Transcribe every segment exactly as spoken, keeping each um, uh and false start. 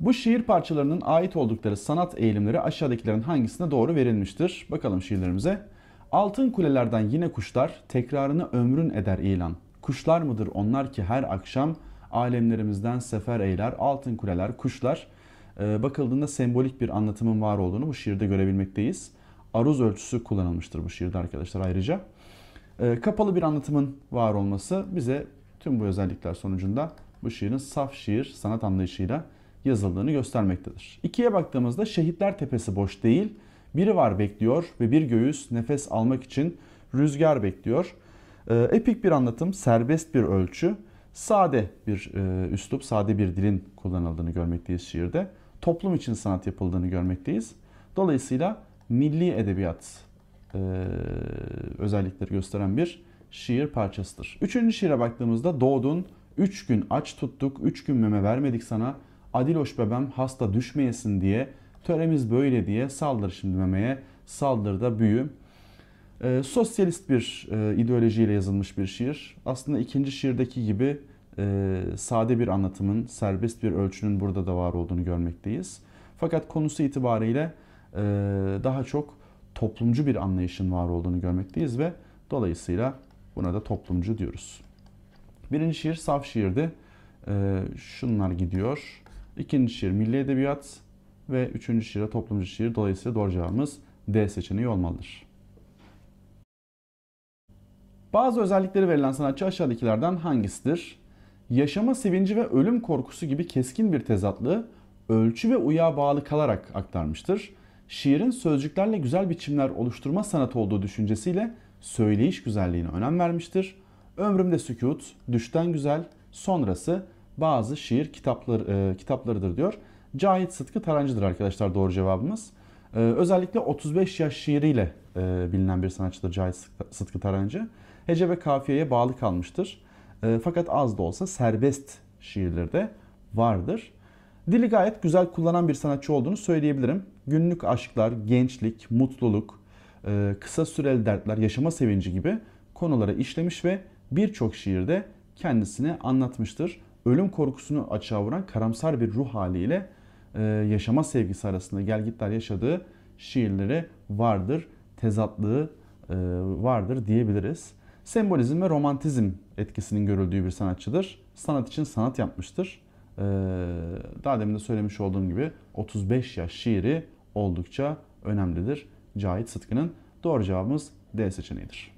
Bu şiir parçalarının ait oldukları sanat eğilimleri aşağıdakilerin hangisine doğru verilmiştir? Bakalım şiirlerimize. Altın kulelerden yine kuşlar, tekrarını ömrün eder ilan. Kuşlar mıdır onlar ki her akşam alemlerimizden sefer eyler? Altın kuleler, kuşlar. Ee, bakıldığında sembolik bir anlatımın var olduğunu bu şiirde görebilmekteyiz. Aruz ölçüsü kullanılmıştır bu şiirde arkadaşlar ayrıca. Ee, kapalı bir anlatımın var olması bize tüm bu özellikler sonucunda bu şiirin saf şiir sanat anlayışıyla yazıldığını göstermektedir. İkiye baktığımızda Şehitler Tepesi boş değil, biri var bekliyor ve bir göğüs nefes almak için rüzgar bekliyor. Ee, epik bir anlatım, serbest bir ölçü, sade bir e, üslup, sade bir dilin kullanıldığını görmekteyiz şiirde. Toplum için sanat yapıldığını görmekteyiz. Dolayısıyla milli edebiyat e, özellikleri gösteren bir şiir parçasıdır. Üçüncü şiire baktığımızda doğdun, üç gün aç tuttuk, üç gün meme vermedik sana. Adiloş bebem hasta düşmeyesin diye, töremiz böyle diye, saldır şimdi memeye, saldır da büyü. E, sosyalist bir e, ideolojiyle yazılmış bir şiir. Aslında ikinci şiirdeki gibi e, sade bir anlatımın, serbest bir ölçünün burada da var olduğunu görmekteyiz. Fakat konusu itibariyle e, daha çok toplumcu bir anlayışın var olduğunu görmekteyiz ve dolayısıyla buna da toplumcu diyoruz. Birinci şiir saf şiirdi. E, şunlar gidiyor. İkinci şiir milli edebiyat ve üçüncü şiire toplumcu şiir. Dolayısıyla doğru cevabımız D seçeneği olmalıdır. Bazı özellikleri verilen sanatçı aşağıdakilerden hangisidir? Yaşama sevinci ve ölüm korkusu gibi keskin bir tezatlığı ölçü ve uya bağlı kalarak aktarmıştır. Şiirin sözcüklerle güzel biçimler oluşturma sanatı olduğu düşüncesiyle söyleyiş güzelliğine önem vermiştir. Ömrümde sükût, düşten güzel, sonrası bazı şiir kitapları, e, kitaplarıdır diyor. Cahit Sıtkı Tarancı'dır arkadaşlar doğru cevabımız. E, özellikle otuz beş yaş şiiriyle e, bilinen bir sanatçıdır Cahit Sıtkı, Sıtkı Tarancı. Hece ve kafiyeye bağlı kalmıştır. E, fakat az da olsa serbest şiirleri de vardır. Dili gayet güzel kullanan bir sanatçı olduğunu söyleyebilirim. Günlük aşklar, gençlik, mutluluk, e, kısa süreli dertler, yaşama sevinci gibi konulara işlemiş ve birçok şiirde kendisini anlatmıştır. Ölüm korkusunu açığa vuran karamsar bir ruh haliyle e, yaşama sevgisi arasında gelgitler yaşadığı şiirleri vardır, tezatlığı e, vardır diyebiliriz. Sembolizm ve romantizm etkisinin görüldüğü bir sanatçıdır. Sanat için sanat yapmıştır. E, daha demin de söylemiş olduğum gibi otuz beş yaş şiiri oldukça önemlidir. Cahit Sıtkı'nın doğru cevabımız D seçeneğidir.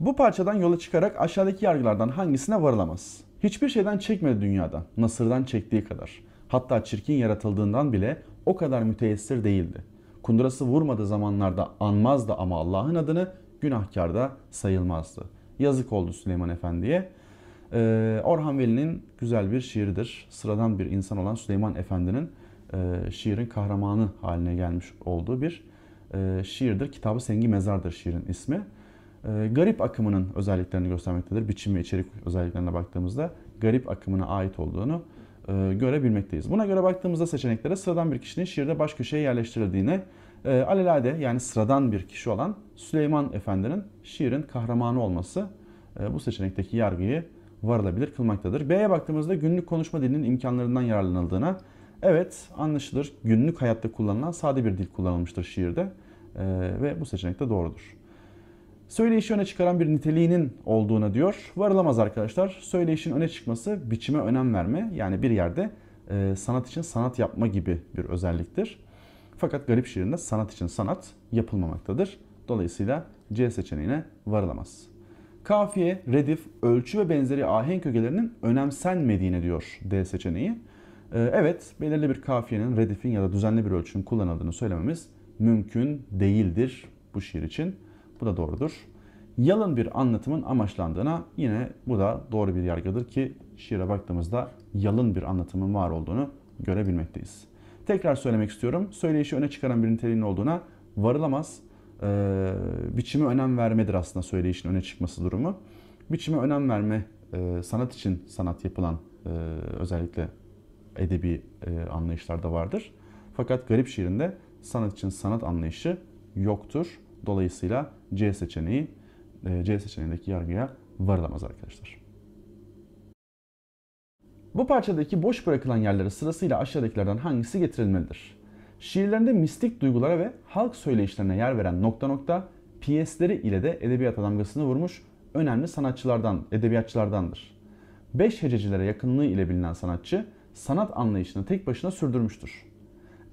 Bu parçadan yola çıkarak aşağıdaki yargılardan hangisine varılamaz? Hiçbir şeyden çekmedi dünyada, Nasır'dan çektiği kadar. Hatta çirkin yaratıldığından bile o kadar müteessir değildi. Kundurası vurmadığı zamanlarda anmazdı ama Allah'ın adını, günahkar da sayılmazdı. Yazık oldu Süleyman Efendi'ye. Ee, Orhan Veli'nin güzel bir şiiridir. Sıradan bir insan olan Süleyman Efendi'nin e, şiirin kahramanı haline gelmiş olduğu bir e, şiirdir. Kitabı Sengi Mezar'dır şiirin ismi. Garip akımının özelliklerini göstermektedir. Biçim ve içerik özelliklerine baktığımızda garip akımına ait olduğunu görebilmekteyiz. Buna göre baktığımızda seçeneklere sıradan bir kişinin şiirde baş köşeye yerleştirildiğini, alelade yani sıradan bir kişi olan Süleyman Efendi'nin şiirin kahramanı olması bu seçenekteki yargıyı varılabilir kılmaktadır. B'ye baktığımızda günlük konuşma dilinin imkanlarından yararlanıldığına, evet anlaşılır günlük hayatta kullanılan sade bir dil kullanılmıştır şiirde ve bu seçenek de doğrudur. Söyleyişi öne çıkaran bir niteliğinin olduğuna diyor. Varılamaz arkadaşlar. Söyleyişin öne çıkması biçime önem verme. Yani bir yerde e, sanat için sanat yapma gibi bir özelliktir. Fakat Garip şiirinde sanat için sanat yapılmamaktadır. Dolayısıyla C seçeneğine varılamaz. Kafiye, redif, ölçü ve benzeri ahenk ögelerinin önemsenmediğine diyor D seçeneği. E, evet, belirli bir kafiyenin, redifin ya da düzenli bir ölçünün kullanıldığını söylememiz mümkün değildir bu şiir için. Bu da doğrudur. Yalın bir anlatımın amaçlandığına, yine bu da doğru bir yargıdır ki şiire baktığımızda yalın bir anlatımın var olduğunu görebilmekteyiz. Tekrar söylemek istiyorum. Söyleyişi öne çıkaran bir niteliğin olduğuna varılamaz. Ee, biçime önem vermedir aslında söyleyişin öne çıkması durumu. Biçime önem verme e, sanat için sanat yapılan e, özellikle edebi e, anlayışlarda vardır. Fakat Garip şiirinde sanat için sanat anlayışı yoktur. Dolayısıyla C seçeneği, C seçeneğindeki yargıya varılamaz arkadaşlar. Bu parçadaki boş bırakılan yerlere sırasıyla aşağıdakilerden hangisi getirilmelidir? Şiirlerinde mistik duygulara ve halk söyleyişlerine yer veren nokta nokta, piyesleri ile de edebiyata damgasını vurmuş önemli sanatçılardan, edebiyatçılardandır. Beş hececilere yakınlığı ile bilinen sanatçı, sanat anlayışını tek başına sürdürmüştür.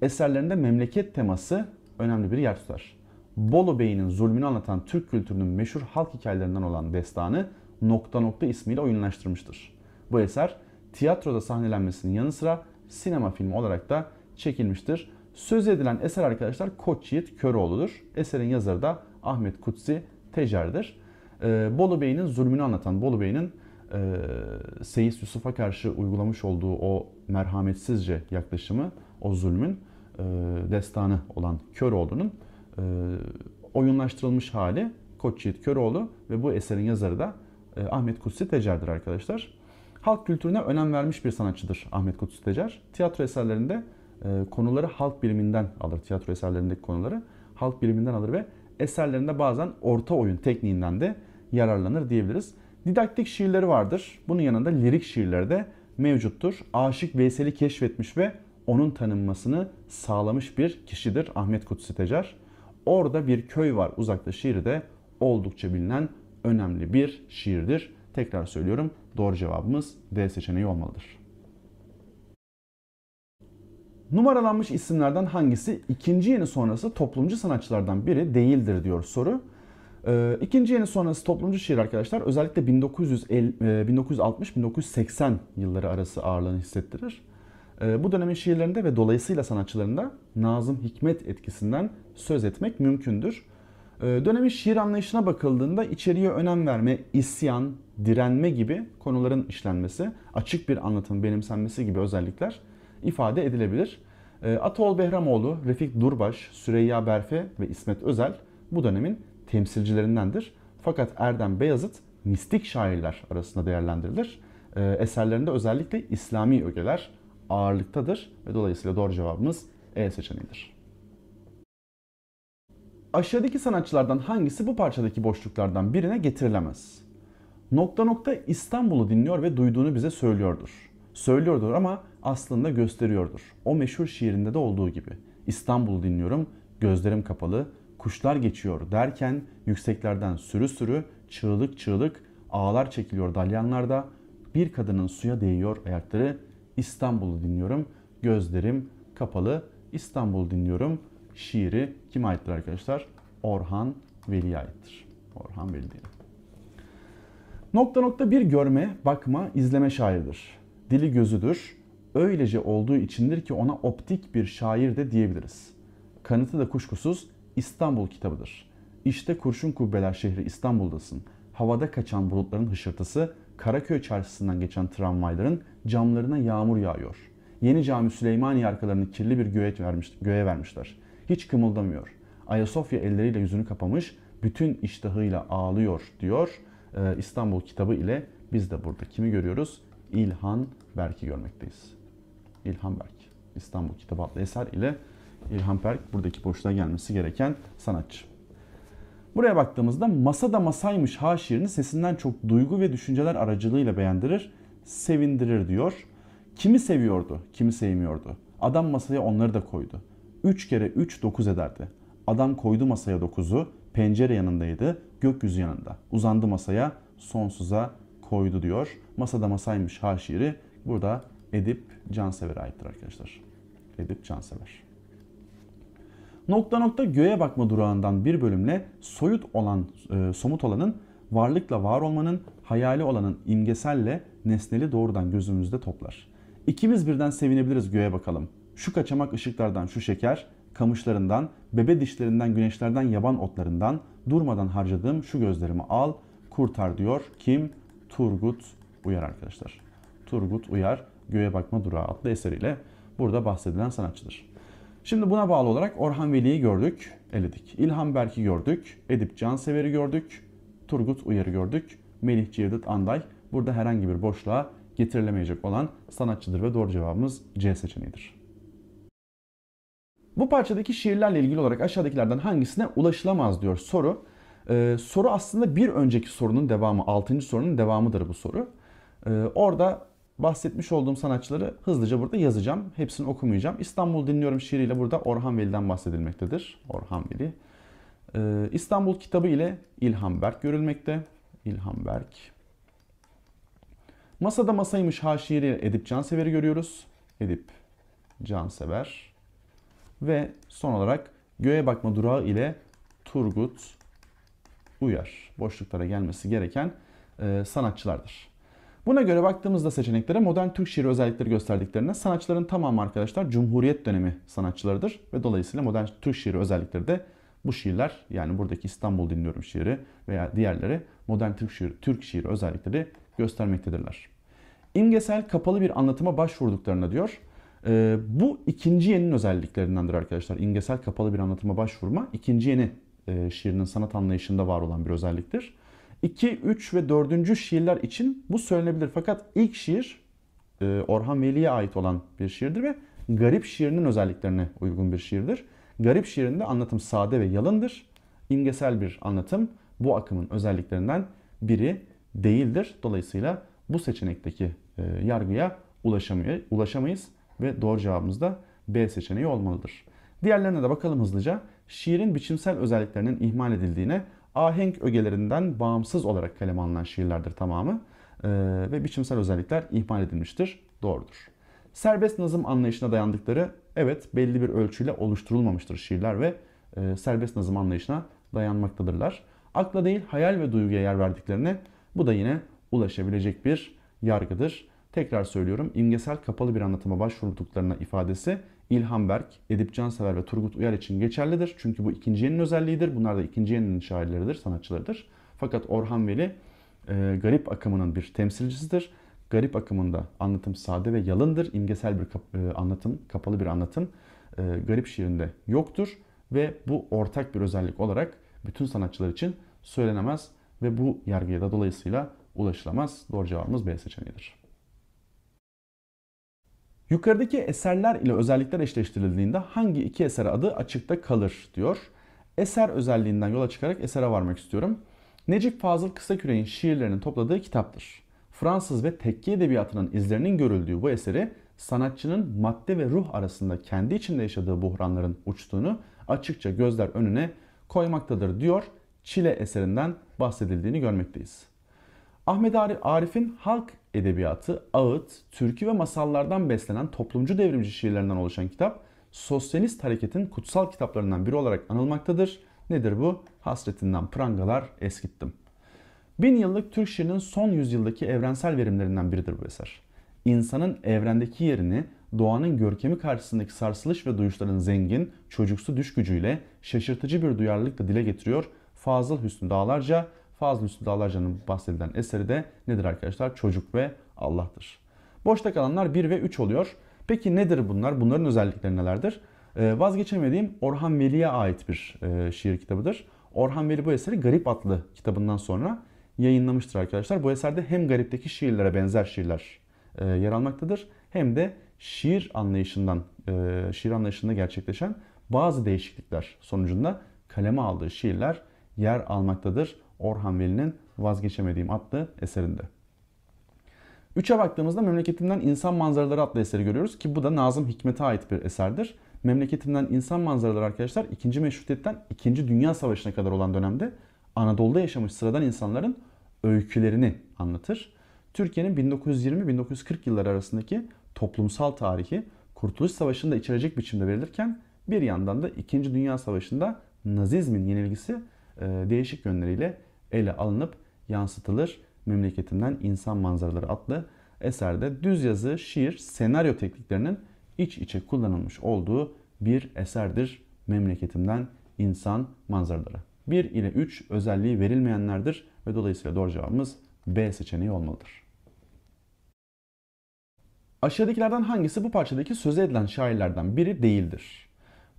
Eserlerinde memleket teması önemli bir yer tutar. Bolu Bey'inin zulmünü anlatan Türk kültürünün meşhur halk hikayelerinden olan destanı nokta nokta ismiyle oyunlaştırmıştır. Bu eser tiyatroda sahnelenmesinin yanı sıra sinema filmi olarak da çekilmiştir. Söz edilen eser arkadaşlar Koç Yiğit Köroğlu'dur. Eserin yazarı da Ahmet Kutsi Tecer'dir. Ee, Bolu Bey'inin zulmünü anlatan Bolu Bey'inin e, Seyis Yusuf'a karşı uygulamış olduğu o merhametsizce yaklaşımı, o zulmün e, destanı olan Köroğlu'nun e, oyunlaştırılmış hali Koç Yiğit Köroğlu ve bu eserin yazarı da e, Ahmet Kutsi Tecer'dir arkadaşlar. Halk kültürüne önem vermiş bir sanatçıdır Ahmet Kutsi Tecer. Tiyatro eserlerinde e, konuları halk biliminden alır. Tiyatro eserlerindeki konuları halk biliminden alır ve eserlerinde bazen orta oyun tekniğinden de yararlanır diyebiliriz. Didaktik şiirleri vardır. Bunun yanında lirik şiirleri de mevcuttur. Aşık Veysel'i keşfetmiş ve onun tanınmasını sağlamış bir kişidir Ahmet Kutsi Tecer. Orada bir köy var uzakta şiiri de oldukça bilinen önemli bir şiirdir. Tekrar söylüyorum, doğru cevabımız D seçeneği olmalıdır. Numaralanmış isimlerden hangisi ikinci yeni sonrası toplumcu sanatçılardan biri değildir diyor soru. Ee, ikinci yeni sonrası toplumcu şiir arkadaşlar özellikle bin dokuz yüz altmış bin dokuz yüz seksen yılları arası ağırlığını hissettirir. Ee, bu dönemin şiirlerinde ve dolayısıyla sanatçılarında Nazım Hikmet etkisinden söz etmek mümkündür. Ee, dönemin şiir anlayışına bakıldığında içeriye önem verme, isyan, direnme gibi konuların işlenmesi, açık bir anlatım benimsenmesi gibi özellikler ifade edilebilir. Atol Behramoğlu, Refik Durbaş, Süreyya Berfe ve İsmet Özel bu dönemin temsilcilerindendir. Fakat Erdem Beyazıt mistik şairler arasında değerlendirilir. Eserlerinde özellikle İslami ögeler ağırlıktadır ve dolayısıyla doğru cevabımız E seçeneğidir. Aşağıdaki sanatçılardan hangisi bu parçadaki boşluklardan birine getirilemez? Nokta nokta İstanbul'u dinliyor ve duyduğunu bize söylüyordur. Söylüyordur ama aslında gösteriyordur. O meşhur şiirinde de olduğu gibi. İstanbul'u dinliyorum, gözlerim kapalı, kuşlar geçiyor derken yükseklerden sürü sürü, çığlık çığlık, ağlar çekiliyor dalyanlarda, bir kadının suya değiyor ayakları. İstanbul'u dinliyorum, gözlerim kapalı, İstanbul'u dinliyorum. Şiiri kime aittir arkadaşlar? Orhan Veli'ye aittir. Orhan Veli diyelim. Nokta nokta bir görme, bakma, izleme şairidir. Dili gözüdür. Öylece olduğu içindir ki ona optik bir şair de diyebiliriz. Kanıtı da kuşkusuz İstanbul kitabıdır. İşte kurşun kubbeler şehri İstanbul'dasın. Havada kaçan bulutların hışırtısı, Karaköy çarşısından geçen tramvayların camlarına yağmur yağıyor. Yeni Cami Süleymaniye arkalarını kirli bir göğe, vermiş, göğe vermişler. Hiç kımıldamıyor. Ayasofya elleriyle yüzünü kapamış, bütün iştahıyla ağlıyor diyor. Ee, İstanbul kitabı ile biz de burada kimi görüyoruz? İlhan Berk'i görmekteyiz. İlhan Berk, İstanbul kitabı adlı eser ile İlhan Berk buradaki boşluğa gelmesi gereken sanatçı. Buraya baktığımızda masada masaymış ha şiirini sesinden çok duygu ve düşünceler aracılığıyla beğendirir, sevindirir diyor. Kimi seviyordu, kimi sevmiyordu. Adam masaya onları da koydu. Üç kere üç dokuz ederdi. Adam koydu masaya dokuzu, pencere yanındaydı, gökyüzü yanında. Uzandı masaya, sonsuza koydu diyor. Masada masaymış ha şiiri burada Edip Cansever'e aittir arkadaşlar. Edip Cansever. Nokta nokta göğe bakma durağından bir bölümle soyut olan, e, somut olanın, varlıkla var olmanın, hayali olanın imgeselle nesneli doğrudan gözümüzde toplar. İkimiz birden sevinebiliriz göğe bakalım. Şu kaçamak ışıklardan, şu şeker, kamışlarından, bebe dişlerinden, güneşlerden, yaban otlarından durmadan harcadığım şu gözlerimi al, kurtar diyor. Kim? Turgut Uyar arkadaşlar. Turgut Uyar Göğe Bakma Durağı adlı eseriyle burada bahsedilen sanatçıdır. Şimdi buna bağlı olarak Orhan Veli'yi gördük, eledik. İlhan Berk'i gördük, Edip Cansever'i gördük, Turgut Uyar'ı gördük. Melih Cevdet Anday burada herhangi bir boşluğa getirilemeyecek olan sanatçıdır ve doğru cevabımız C seçeneğidir. Bu parçadaki şiirlerle ilgili olarak aşağıdakilerden hangisine ulaşılamaz diyor soru. Ee, soru aslında bir önceki sorunun devamı, altıncı sorunun devamıdır bu soru. Ee, orada Bahsetmiş olduğum sanatçıları hızlıca burada yazacağım. Hepsini okumayacağım. İstanbul Dinliyorum şiiriyle burada Orhan Veli'den bahsedilmektedir. Orhan Veli. Ee, İstanbul kitabı ile İlhan Berk görülmekte. İlhan Berk. Masada Masaymış Ha şiiriyle Edip Cansever'i görüyoruz. Edip Cansever. Ve son olarak Göğe Bakma Durağı ile Turgut Uyar. Boşluklara gelmesi gereken e, sanatçılardır. Buna göre baktığımızda seçeneklere modern Türk şiiri özellikleri gösterdiklerine sanatçıların tamamı arkadaşlar Cumhuriyet dönemi sanatçılarıdır. Ve dolayısıyla modern Türk şiiri özellikleri de bu şiirler, yani buradaki İstanbul Dinliyorum şiiri veya diğerleri modern Türk şiiri, Türk şiiri özellikleri göstermektedirler. İmgesel kapalı bir anlatıma başvurduklarına diyor. E, bu ikinci yeninin özelliklerindendir arkadaşlar. İmgesel kapalı bir anlatıma başvurma ikinci yeni e, şiirinin sanat anlayışında var olan bir özelliktir. iki, üç ve dördüncü şiirler için bu söylenebilir fakat ilk şiir Orhan Veli'ye ait olan bir şiirdir ve Garip şiirinin özelliklerine uygun bir şiirdir. Garip şiirinde anlatım sade ve yalındır. İmgesel bir anlatım bu akımın özelliklerinden biri değildir. Dolayısıyla bu seçenekteki yargıya ulaşamayız ve doğru cevabımız da B seçeneği olmalıdır. Diğerlerine de bakalım hızlıca. Şiirin biçimsel özelliklerinin ihmal edildiğine, ahenk ögelerinden bağımsız olarak kaleme alınan şiirlerdir tamamı ee, ve biçimsel özellikler ihmal edilmiştir. Doğrudur. Serbest nazım anlayışına dayandıkları, evet belli bir ölçüyle oluşturulmamıştır şiirler ve e, serbest nazım anlayışına dayanmaktadırlar. Akla değil hayal ve duyguya yer verdiklerine, bu da yine ulaşabilecek bir yargıdır. Tekrar söylüyorum, imgesel kapalı bir anlatıma başvurduklarına ifadesi İlhan Berk, Edip Cansever ve Turgut Uyar için geçerlidir. Çünkü bu ikinci yeninin özelliğidir. Bunlar da ikinci yeninin şairleridir, sanatçılarıdır. Fakat Orhan Veli e, Garip akımının bir temsilcisidir. Garip akımında anlatım sade ve yalındır. İmgesel bir kap e, anlatım, kapalı bir anlatım e, Garip şiirinde yoktur. Ve bu ortak bir özellik olarak bütün sanatçılar için söylenemez ve bu yargıya da dolayısıyla ulaşılamaz. Doğru cevabımız B seçeneğidir. Yukarıdaki eserler ile özellikler eşleştirildiğinde hangi iki eser adı açıkta kalır diyor. Eser özelliğinden yola çıkarak esere varmak istiyorum. Necip Fazıl Kısakürek'in şiirlerinin topladığı kitaptır. Fransız ve tekke edebiyatının izlerinin görüldüğü bu eseri sanatçının madde ve ruh arasında kendi içinde yaşadığı buhranların uçtuğunu açıkça gözler önüne koymaktadır diyor. Çile eserinden bahsedildiğini görmekteyiz. Ahmet Arif'in halk edebiyatı, ağıt, türkü ve masallardan beslenen toplumcu devrimci şiirlerinden oluşan kitap, sosyalist hareketin kutsal kitaplarından biri olarak anılmaktadır. Nedir bu? Hasretinden prangalar eskittim. Bin yıllık Türk şiirinin son yüzyıldaki evrensel verimlerinden biridir bu eser. İnsanın evrendeki yerini, doğanın görkemi karşısındaki sarsılış ve duyuşların zengin, çocuksu düş gücüyle şaşırtıcı bir duyarlılıkla dile getiriyor Fazıl Hüsnü Dağlarca. Fazıl Hüsnü Dağlarca'nın bahsedilen eseri de nedir arkadaşlar? Çocuk ve Allah'tır. Boşta kalanlar bir ve üç oluyor. Peki nedir bunlar? Bunların özellikleri nelerdir? Ee, vazgeçemediğim Orhan Veli'ye ait bir e, şiir kitabıdır. Orhan Veli bu eseri Garip adlı kitabından sonra yayınlamıştır arkadaşlar. Bu eserde hem Garip'teki şiirlere benzer şiirler e, yer almaktadır. Hem de şiir anlayışından, e, şiir anlayışında gerçekleşen bazı değişiklikler sonucunda kaleme aldığı şiirler yer almaktadır. Orhan Veli'nin Vazgeçemediğim adlı eserinde. üçe baktığımızda Memleketimden İnsan Manzaraları adlı eseri görüyoruz ki bu da Nazım Hikmet'e ait bir eserdir. Memleketimden İnsan Manzaraları arkadaşlar ikinci Meşrutiyet'ten ikinci Dünya Savaşı'na kadar olan dönemde Anadolu'da yaşamış sıradan insanların öykülerini anlatır. Türkiye'nin bin dokuz yüz yirmi bin dokuz yüz kırk yılları arasındaki toplumsal tarihi Kurtuluş Savaşı'nda içerecek biçimde verilirken bir yandan da ikinci Dünya Savaşı'nda Nazizmin yenilgisi değişik yönleriyle ele alınıp yansıtılır. Memleketimden İnsan Manzaraları adlı eserde düz yazı, şiir, senaryo tekniklerinin iç içe kullanılmış olduğu bir eserdir. Memleketimden İnsan Manzaraları. bir ile üç özelliği verilmeyenlerdir ve dolayısıyla doğru cevabımız B seçeneği olmalıdır. Aşağıdakilerden hangisi bu parçadaki söz edilen şairlerden biri değildir?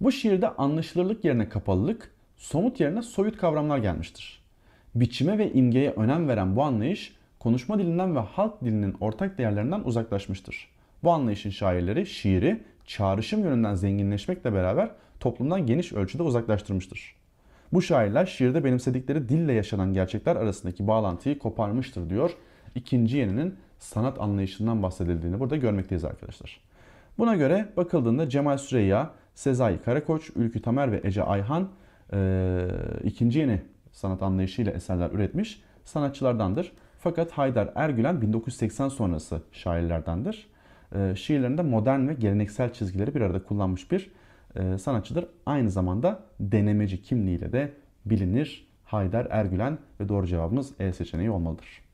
Bu şiirde anlaşılırlık yerine kapalılık, somut yerine soyut kavramlar gelmiştir. Biçime ve imgeye önem veren bu anlayış, konuşma dilinden ve halk dilinin ortak değerlerinden uzaklaşmıştır. Bu anlayışın şairleri şiiri, çağrışım yönünden zenginleşmekle beraber toplumdan geniş ölçüde uzaklaştırmıştır. Bu şairler şiirde benimsedikleri dille yaşanan gerçekler arasındaki bağlantıyı koparmıştır diyor. İkinci yeninin sanat anlayışından bahsedildiğini burada görmekteyiz arkadaşlar. Buna göre bakıldığında Cemal Süreyya, Sezai Karakoç, Ülkü Tamer ve Ece Ayhan e, ikinci yeni sanat anlayışıyla eserler üretmiş sanatçılardandır. Fakat Haydar Ergülen bin dokuz yüz seksen sonrası şairlerdendir. E, şiirlerinde modern ve geleneksel çizgileri bir arada kullanmış bir e, sanatçıdır. Aynı zamanda denemeci kimliğiyle de bilinir Haydar Ergülen ve doğru cevabımız E seçeneği olmalıdır.